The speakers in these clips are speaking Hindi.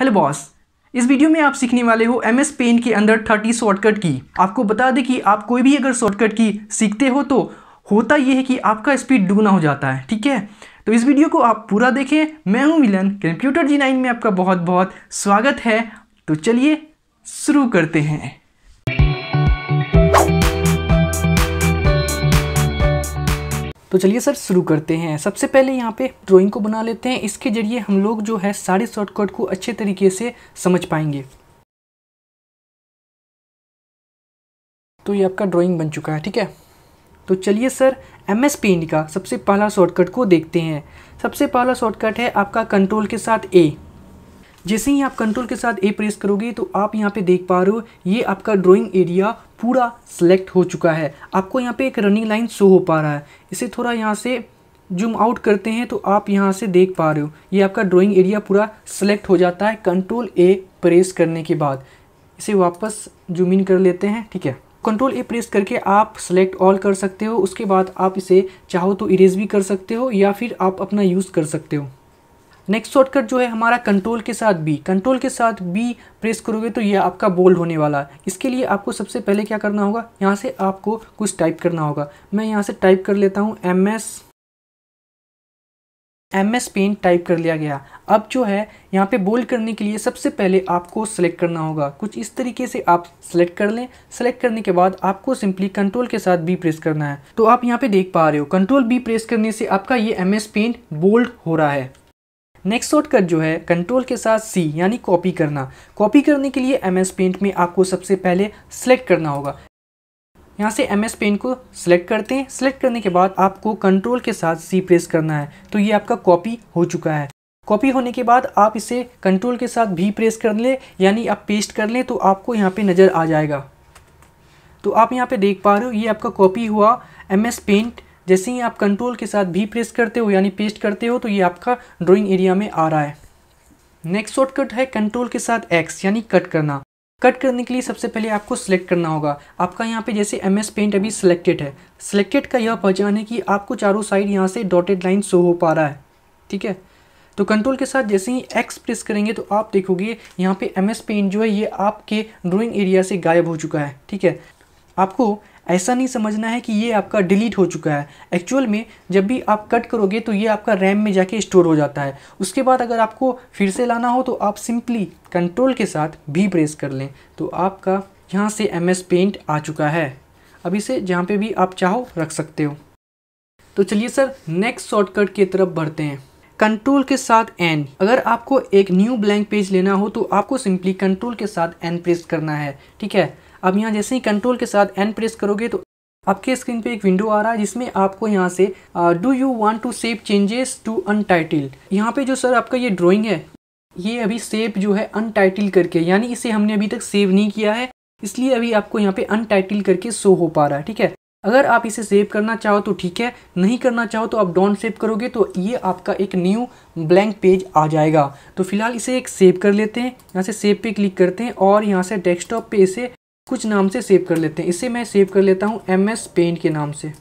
हेलो बॉस, इस वीडियो में आप सीखने वाले हो MS Paint के अंदर 30 शॉर्टकट की। आपको बता दें कि आप कोई भी अगर शॉर्टकट की सीखते हो तो होता यह है कि आपका स्पीड दुगना हो जाता है, ठीक है। तो इस वीडियो को आप पूरा देखें। मैं हूं मिलन, कंप्यूटर जी 9 में आपका बहुत बहुत स्वागत है। तो चलिए शुरू करते हैं। तो चलिए सर शुरू करते हैं। सबसे पहले यहाँ पे ड्राइंग को बना लेते हैं। इसके जरिए हम लोग जो है सारे शॉर्टकट को अच्छे तरीके से समझ पाएंगे। तो ये आपका ड्राइंग बन चुका है, ठीक है। तो चलिए सर MS Paint का सबसे पहला शॉर्टकट को देखते हैं। सबसे पहला शॉर्टकट है आपका कंट्रोल के साथ A। जैसे ही आप कंट्रोल के साथ A प्रेस करोगे तो आप यहाँ पे देख पा रहे हो ये आपका ड्राइंग एरिया पूरा सिलेक्ट हो चुका है। आपको यहाँ पे एक रनिंग लाइन शो हो पा रहा है। इसे थोड़ा यहाँ से जूम आउट करते हैं तो आप यहाँ से देख पा रहे हो ये आपका ड्राइंग एरिया पूरा सिलेक्ट हो जाता है कंट्रोल A प्रेस करने के बाद। इसे वापस जूम इन कर लेते हैं, ठीक है। कंट्रोल A प्रेस करके आप सेलेक्ट ऑल कर सकते हो। उसके बाद आप इसे चाहो तो इरेज भी कर सकते हो या फिर आप अपना यूज़ कर सकते हो। नेक्स्ट शॉर्टकट जो है हमारा कंट्रोल के साथ B। कंट्रोल के साथ B प्रेस करोगे तो ये आपका बोल्ड होने वाला है। इसके लिए आपको सबसे पहले क्या करना होगा, यहाँ से आपको कुछ टाइप करना होगा। मैं यहाँ से टाइप कर लेता हूँ MS Paint टाइप कर लिया गया। अब जो है यहाँ पे बोल्ड करने के लिए सबसे पहले आपको सेलेक्ट करना होगा। कुछ इस तरीके से आप सेलेक्ट कर लें। सेलेक्ट करने के बाद आपको सिंपली कंट्रोल के साथ B प्रेस करना है। तो आप यहाँ पे देख पा रहे हो कंट्रोल B प्रेस करने से आपका ये MS Paint बोल्ड हो रहा है। नेक्स्ट शॉर्टकट जो है कंट्रोल के साथ C यानी कॉपी करना। कॉपी करने के लिए MS Paint में आपको सबसे पहले सेलेक्ट करना होगा। यहाँ से MS Paint को सेलेक्ट करते हैं। सेलेक्ट करने के बाद आपको कंट्रोल के साथ C प्रेस करना है। तो ये आपका कॉपी हो चुका है। कॉपी होने के बाद आप इसे कंट्रोल के साथ भी प्रेस कर लें यानी आप पेस्ट कर लें तो आपको यहाँ पे नज़र आ जाएगा। तो आप यहाँ पे देख पा रहे हो ये आपका कॉपी हुआ MS Paint। जैसे ही आप कंट्रोल के साथ भी प्रेस करते हो यानी पेस्ट करते हो तो ये आपका ड्राइंग एरिया में आ रहा है। नेक्स्ट शॉर्टकट है कंट्रोल के साथ X यानी कट करना। कट करने के लिए सबसे पहले आपको सेलेक्ट करना होगा। आपका यहाँ पे जैसे MS Paint अभी सिलेक्टेड है। सिलेक्टेड का यह पहचान है कि आपको चारों साइड यहाँ से डॉटेड लाइन शो हो पा रहा है, ठीक है। तो कंट्रोल के साथ जैसे ही X प्रेस करेंगे तो आप देखोगे यहाँ पे MS Paint जो है ये आपके ड्राइंग एरिया से गायब हो चुका है, ठीक है। आपको ऐसा नहीं समझना है कि ये आपका डिलीट हो चुका है। एक्चुअल में जब भी आप कट करोगे तो ये आपका रैम में जाके स्टोर हो जाता है। उसके बाद अगर आपको फिर से लाना हो तो आप सिंपली कंट्रोल के साथ भी प्रेस कर लें तो आपका यहाँ से MS Paint आ चुका है। अब इसे जहाँ पे भी आप चाहो रख सकते हो। तो चलिए सर नेक्स्ट शॉर्टकट की तरफ बढ़ते हैं। कंट्रोल के साथ N। अगर आपको एक न्यू ब्लैंक पेज लेना हो तो आपको सिंपली कंट्रोल के साथ N प्रेस करना है, ठीक है। अब यहाँ जैसे ही कंट्रोल के साथ N प्रेस करोगे तो आपके स्क्रीन पे एक विंडो आ रहा है जिसमें आपको यहाँ से do you want to save changes to untitled. यहाँ पे जो सर आपका ये ड्राइंग है ये अभी सेव जो है अनटाइटल्ड करके, यानी इसे हमने अभी तक सेव नहीं किया है इसलिए अभी आपको यहाँ पे अनटाइटल्ड करके शो हो पा रहा है, ठीक है। अगर आप इसे सेव करना चाहो तो ठीक है, नहीं करना चाहो तो आप डोंट सेव करोगे तो ये आपका एक न्यू ब्लैंक पेज आ जाएगा। तो फिलहाल इसे एक सेव कर लेते हैं। यहाँ से सेव पे क्लिक करते हैं और यहाँ से डेस्कटॉप पे इसे कुछ नाम से सेव कर लेते हैं। इसे मैं सेव कर लेता हूँ MS Paint के नाम से।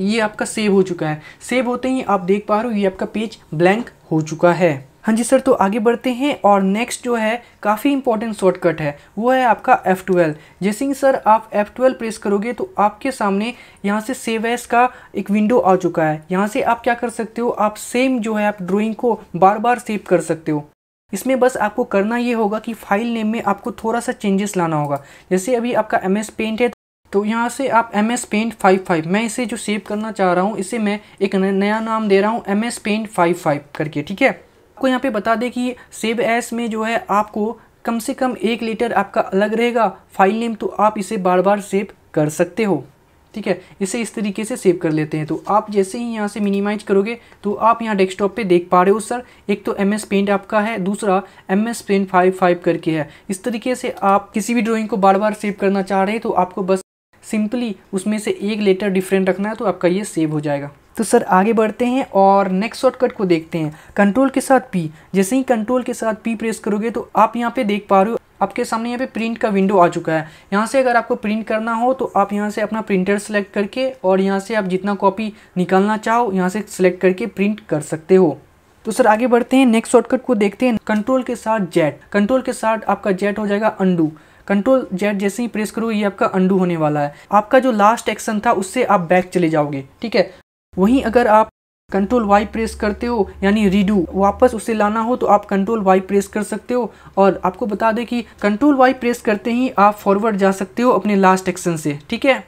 ये आपका सेव हो चुका है। सेव होते ही आप देख पा रहे हो ये आपका पेज ब्लैंक हो चुका है। हाँ जी सर, तो आगे बढ़ते हैं और नेक्स्ट जो है काफ़ी इंपॉर्टेंट शॉर्टकट है वो है आपका F12। जैसे ही सर आप F12 प्रेस करोगे तो आपके सामने यहाँ से सेव एस का एक विंडो आ चुका है। यहाँ से आप क्या कर सकते हो, आप सेम जो है आप ड्राइंग को बार बार सेव कर सकते हो। इसमें बस आपको करना ये होगा कि फाइल नेम में आपको थोड़ा सा चेंजेस लाना होगा। जैसे अभी आपका MS Paint है तो यहाँ से आप MS Paint 55, मैं इसे जो सेव करना चाह रहा हूँ इसे मैं एक नया नाम दे रहा हूँ MS Paint 55 करके, ठीक है। आपको यहाँ पे बता दें कि सेव एस में जो है आपको कम से कम एक लेटर आपका अलग रहेगा फाइल नेम, तो आप इसे बार बार सेव कर सकते हो, ठीक है। इसे इस तरीके से सेव कर लेते हैं। तो आप जैसे ही यहाँ से मिनिमाइज करोगे तो आप यहाँ डेस्कटॉप पे देख पा रहे हो सर एक तो MS Paint आपका है, दूसरा MS Paint 55 करके है। इस तरीके से आप किसी भी ड्राइंग को बार बार सेव करना चाह रहे हैं तो आपको बस सिंपली उसमें से एक लेटर डिफरेंट रखना है तो आपका ये सेव हो जाएगा। तो सर आगे बढ़ते हैं और नेक्स्ट शॉर्टकट को देखते हैं कंट्रोल के साथ P। जैसे ही कंट्रोल के साथ P प्रेस करोगे तो आप यहाँ पे देख पा रहे हो आपके सामने यहाँ पे प्रिंट का विंडो आ चुका है। यहाँ से अगर आपको प्रिंट करना हो तो आप यहाँ से अपना प्रिंटर सेलेक्ट करके और यहाँ से आप जितना कॉपी निकालना चाहो यहाँ से सेलेक्ट करके प्रिंट कर सकते हो। तो सर आगे बढ़ते हैं, नेक्स्ट शॉर्टकट को देखते हैं। कंट्रोल के साथ जेड, कंट्रोल के साथ आपका जेड हो जाएगा अंडू। कंट्रोल जेड जैसे ही प्रेस करो ये आपका अंडू होने वाला है। आपका जो लास्ट एक्शन था उससे आप बैक चले जाओगे, ठीक है। वहीं अगर आप कंट्रोल वाई प्रेस करते हो यानी रीडू, वापस उसे लाना हो तो आप कंट्रोल वाई प्रेस कर सकते हो। और आपको बता दें कि कंट्रोल वाई प्रेस करते ही आप फॉरवर्ड जा सकते हो अपने लास्ट एक्शन से, ठीक है।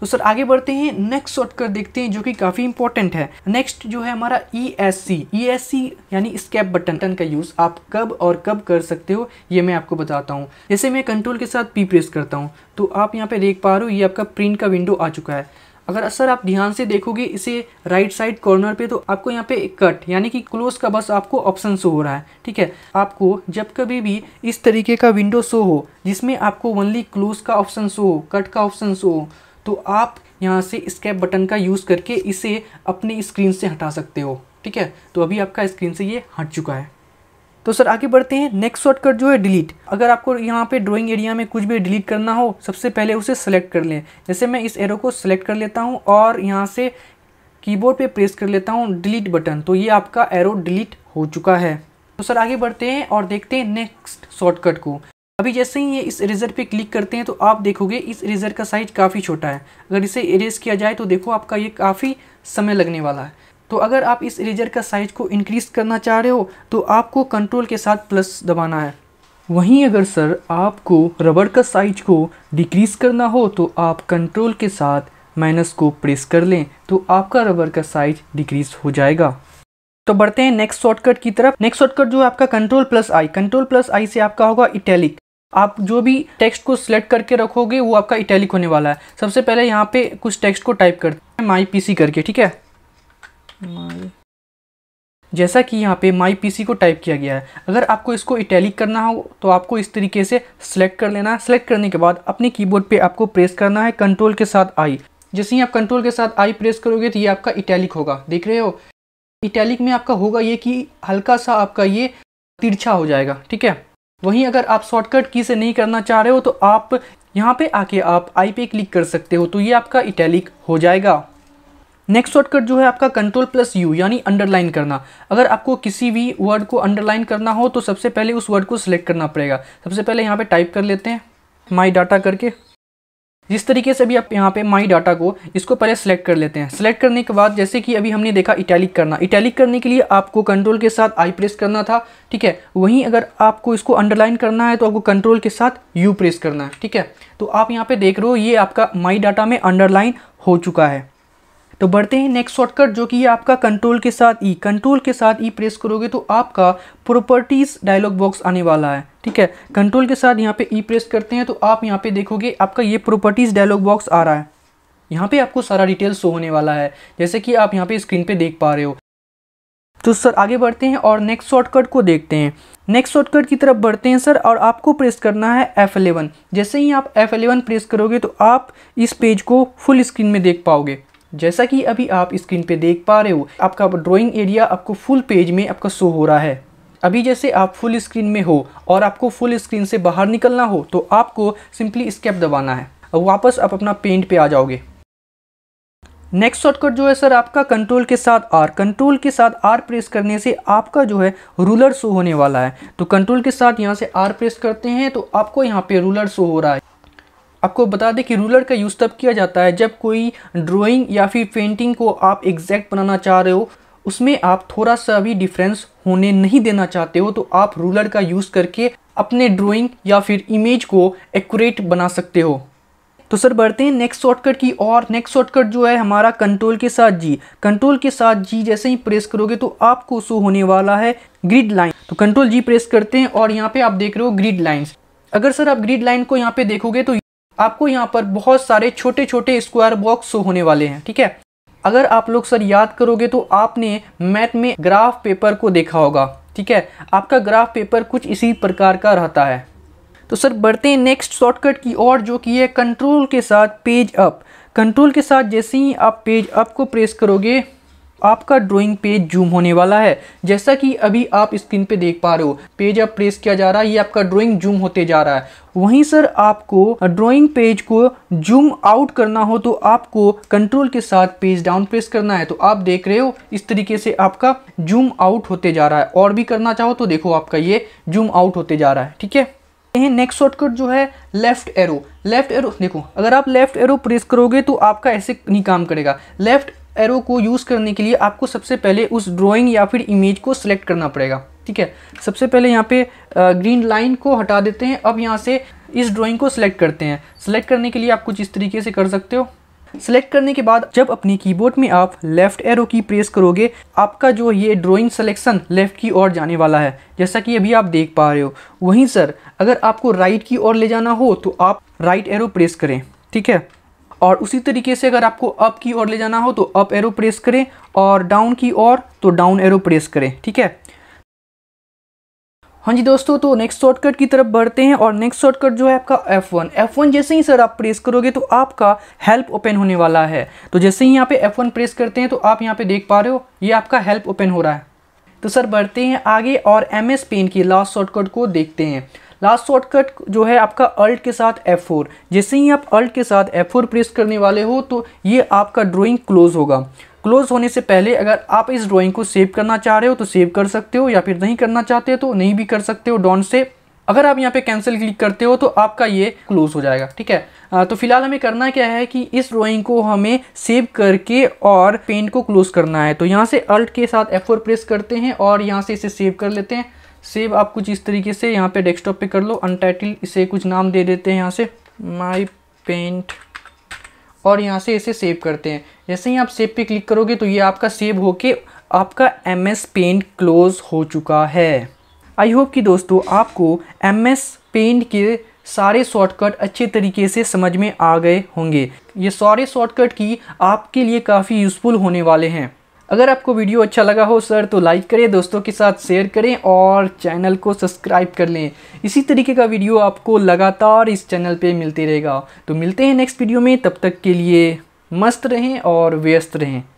तो सर आगे बढ़ते हैं, नेक्स्ट शॉर्टकट देखते हैं जो कि काफ़ी इंपॉर्टेंट है। नेक्स्ट जो है हमारा ESC यानी एस्केप बटन का यूज़ आप कब और कब कर सकते हो ये मैं आपको बताता हूँ। जैसे मैं कंट्रोल के साथ P प्रेस करता हूँ तो आप यहाँ पे देख पा रहे हो ये आपका प्रिंट का विंडो आ चुका है। अगर सर आप ध्यान से देखोगे इसे राइट साइड कॉर्नर पे तो आपको यहाँ पे कट यानी कि क्लोज का बस आपको ऑप्शन शो हो रहा है, ठीक है। आपको जब कभी भी इस तरीके का विंडो शो हो जिसमें आपको ओनली क्लोज का ऑप्शन शो हो, कट का ऑप्शन शो हो, तो आप यहाँ से एस्केप बटन का यूज़ करके इसे अपने स्क्रीन से हटा सकते हो, ठीक है। तो अभी आपका स्क्रीन से ये हट चुका है। तो सर आगे बढ़ते हैं, नेक्स्ट शॉर्टकट जो है डिलीट। अगर आपको यहाँ पे ड्राइंग एरिया में कुछ भी डिलीट करना हो सबसे पहले उसे सेलेक्ट कर लें। जैसे मैं इस एरो को सेलेक्ट कर लेता हूँ और यहाँ से कीबोर्ड पे प्रेस कर लेता हूँ डिलीट बटन, तो ये आपका एरो डिलीट हो चुका है। तो सर आगे बढ़ते हैं और देखते हैं नेक्स्ट शॉर्टकट को। अभी जैसे ही ये इस इरेजर पे क्लिक करते हैं तो आप देखोगे इस इरेजर का साइज काफ़ी छोटा है। अगर इसे इरेज किया जाए तो देखो आपका ये काफ़ी समय लगने वाला है। तो अगर आप इस इरेजर का साइज को इंक्रीज़ करना चाह रहे हो तो आपको कंट्रोल के साथ प्लस दबाना है। वहीं अगर सर आपको रबर का साइज को डिक्रीज करना हो तो आप कंट्रोल के साथ माइनस को प्रेस कर लें तो आपका रबर का साइज डिक्रीज हो जाएगा। तो बढ़ते हैं नेक्स्ट शॉर्टकट की तरफ। नेक्स्ट शॉर्टकट जो है आपका control plus I. Control plus I से आपका होगा इटैलिक। आप जो भी टेक्स्ट को सिलेक्ट करके रखोगे वो आपका इटैलिक होने वाला है। सबसे पहले यहाँ पे कुछ टेक्स्ट को टाइप करते हैं माई पीसी करके, ठीक है। जैसा कि यहाँ पे माई पीसी को टाइप किया गया है। अगर आपको इसको इटैलिक करना हो तो आपको इस तरीके से सिलेक्ट कर लेना है। सिलेक्ट करने के बाद अपने कीबोर्ड पे आपको प्रेस करना है कंट्रोल के साथ आई। जैसे ही आप कंट्रोल के साथ आई प्रेस करोगे तो ये आपका इटैलिक होगा। देख रहे हो इटैलिक में आपका होगा ये कि हल्का सा आपका ये तिरछा हो जाएगा, ठीक है। वहीं अगर आप शॉर्टकट की से नहीं करना चाह रहे हो तो आप यहाँ पे आके आप आई पे क्लिक कर सकते हो तो ये आपका इटैलिक हो जाएगा। नेक्स्ट शॉर्टकट जो है आपका कंट्रोल प्लस U यानी अंडरलाइन करना। अगर आपको किसी भी वर्ड को अंडरलाइन करना हो तो सबसे पहले उस वर्ड को सिलेक्ट करना पड़ेगा। सबसे पहले यहाँ पे टाइप कर लेते हैं माई डाटा करके। जिस तरीके से भी आप यहाँ पे माई डाटा को इसको पहले सिलेक्ट कर लेते हैं। सिलेक्ट करने के बाद जैसे कि अभी हमने देखा इटैलिक करना। इटैलिक करने के लिए आपको कंट्रोल के साथ आई प्रेस करना था, ठीक है। वहीं अगर आपको इसको अंडरलाइन करना है तो आपको कंट्रोल के साथ U प्रेस करना है, ठीक है। तो आप यहाँ पे देख रहे हो ये आपका माई डाटा में अंडरलाइन हो चुका है। तो बढ़ते हैं नेक्स्ट शॉर्टकट जो कि आपका कंट्रोल के साथ ई। कंट्रोल के साथ ई प्रेस करोगे तो आपका प्रॉपर्टीज़ डायलॉग बॉक्स आने वाला है, ठीक है। कंट्रोल के साथ यहाँ पे ई प्रेस करते हैं तो आप यहाँ पे देखोगे आपका ये प्रॉपर्टीज़ डायलॉग बॉक्स आ रहा है। यहाँ पे आपको सारा डिटेल शो होने वाला है जैसे कि आप यहाँ पे स्क्रीन पे देख पा रहे हो। तो सर आगे बढ़ते हैं और नेक्स्ट शॉर्टकट को देखते हैं। नेक्स्ट शॉर्टकट की तरफ बढ़ते हैं सर और आपको प्रेस करना है F11। जैसे ही आप F11 प्रेस करोगे तो आप इस पेज को फुल स्क्रीन में देख पाओगे। जैसा कि अभी आप स्क्रीन पे देख पा रहे हो आपका ड्राइंग एरिया आपको फुल पेज में आपका शो हो रहा है। अभी जैसे आप फुल स्क्रीन में हो और आपको फुल स्क्रीन से बाहर निकलना हो तो आपको सिंपली एस्केप दबाना है और वापस आप अपना पेंट पे आ जाओगे। नेक्स्ट शॉर्टकट जो है सर आपका कंट्रोल के साथ आर। कंट्रोल के साथ आर प्रेस करने से आपका जो है रूलर शो होने वाला है। तो कंट्रोल के साथ यहाँ से आर प्रेस करते हैं तो आपको यहाँ पे रूलर शो हो रहा है। आपको बता दें कि रूलर का यूज़ तब किया जाता है जब कोई ड्राइंग या फिर पेंटिंग को आप एग्जैक्ट बनाना चाह रहे हो, उसमें आप थोड़ा सा भी डिफरेंस होने नहीं देना चाहते हो तो आप रूलर का यूज़ करके अपने ड्राइंग या फिर इमेज को एक्यूरेट बना सकते हो। तो सर बढ़ते हैं नेक्स्ट शॉर्टकट की और नेक्स्ट शॉर्टकट जो है हमारा कंट्रोल के साथ जी। कंट्रोल के साथ जी जैसे ही प्रेस करोगे तो आपको शो होने वाला है ग्रिड लाइन। तो कंट्रोल जी प्रेस करते हैं और यहाँ पर आप देख रहे हो ग्रिड लाइन्स। अगर सर आप ग्रिड लाइन को यहाँ पर देखोगे तो आपको यहाँ पर बहुत सारे छोटे छोटे स्क्वायर बॉक्स शो होने वाले हैं, ठीक है। अगर आप लोग सर याद करोगे तो आपने मैथ में ग्राफ पेपर को देखा होगा, ठीक है। आपका ग्राफ पेपर कुछ इसी प्रकार का रहता है। तो सर बढ़ते हैं नेक्स्ट शॉर्टकट की और जो कि है कंट्रोल के साथ पेज अप। कंट्रोल के साथ जैसे ही आप पेज अप को प्रेस करोगे आपका ड्राइंग पेज जूम होने वाला है। जैसा कि अभी आप स्क्रीन पे देख पा रहे हो, पेज अब प्रेस किया जा रहा है, ये आपका ड्राइंग जूम होते जा रहा है। वहीं सर आपको ड्राइंग पेज को जूम आउट करना हो तो आपको कंट्रोल के साथ पेज डाउन प्रेस करना है। तो आप देख रहे हो इस तरीके से आपका जूम आउट होते जा रहा है। और भी करना चाहो तो देखो आपका ये जूम आउट होते जा रहा है, ठीक है। नेक्स्ट शॉर्टकट जो है लेफ्ट एरो, लेफ्ट एरो देखो, अगर आप लेफ्ट एरो प्रेस करोगे तो आपका ऐसे नहीं काम करेगा। लेफ्ट एरो को यूज़ करने के लिए आपको सबसे पहले उस ड्राइंग या फिर इमेज को सिलेक्ट करना पड़ेगा, ठीक है। सबसे पहले यहाँ पे ग्रीन लाइन को हटा देते हैं। अब यहाँ से इस ड्राइंग को सिलेक्ट करते हैं। सिलेक्ट करने के लिए आप कुछ इस तरीके से कर सकते हो। सिलेक्ट करने के बाद जब अपने कीबोर्ड में आप लेफ्ट एरो की प्रेस करोगे, आपका जो ये ड्राइंग सिलेक्शन लेफ़्ट की ओर जाने वाला है, जैसा कि अभी आप देख पा रहे हो। वहीं सर अगर आपको राइट की ओर ले जाना हो तो आप राइट एरो प्रेस करें, ठीक है। और उसी तरीके से अगर आपको अप की ओर ले जाना हो तो अप एरो प्रेस करें, और डाउन की ओर तो डाउन एरो प्रेस करें, ठीक है। हाँ जी दोस्तों, तो नेक्स्ट शॉर्टकट की तरफ बढ़ते हैं। और नेक्स्ट शॉर्टकट जो है आपका F1। F1 जैसे ही सर आप प्रेस करोगे तो आपका हेल्प ओपन होने वाला है। तो जैसे ही यहाँ पे F1 प्रेस करते हैं तो आप यहाँ पे देख पा रहे हो ये आपका हेल्प ओपन हो रहा है। तो सर बढ़ते हैं आगे और MS पेंट की लास्ट शॉर्टकट को देखते हैं। लास्ट शॉर्टकट जो है आपका अल्ट के साथ F4। जैसे ही आप अल्ट के साथ F4 प्रेस करने वाले हो तो ये आपका ड्राइंग क्लोज होगा। क्लोज होने से पहले अगर आप इस ड्राइंग को सेव करना चाह रहे हो तो सेव कर सकते हो, या फिर नहीं करना चाहते हो तो नहीं भी कर सकते हो डॉन से। अगर आप यहाँ पे कैंसिल क्लिक करते हो तो आपका ये क्लोज हो जाएगा, ठीक है। तो फिलहाल हमें करना क्या है कि इस ड्राइंग को हमें सेव करके और पेंट को क्लोज करना है। तो यहाँ से अल्ट के साथ F4 प्रेस करते हैं और यहाँ से इसे सेव कर लेते हैं। सेव आप कुछ इस तरीके से यहाँ पे डेस्कटॉप पे कर लो। अनटाइटल इसे कुछ नाम दे देते हैं यहाँ से माय पेंट, और यहाँ से इसे सेव करते हैं। जैसे ही आप सेव पे क्लिक करोगे तो ये आपका सेव होके आपका MS पेंट क्लोज हो चुका है। आई होप कि दोस्तों आपको MS पेंट के सारे शॉर्टकट अच्छे तरीके से समझ में आ गए होंगे। ये सारे शॉर्टकट की आपके लिए काफ़ी यूज़फुल होने वाले हैं। अगर आपको वीडियो अच्छा लगा हो सर तो लाइक करें, दोस्तों के साथ शेयर करें और चैनल को सब्सक्राइब कर लें। इसी तरीके का वीडियो आपको लगातार इस चैनल पे मिलते रहेगा। तो मिलते हैं नेक्स्ट वीडियो में, तब तक के लिए मस्त रहें और व्यस्त रहें।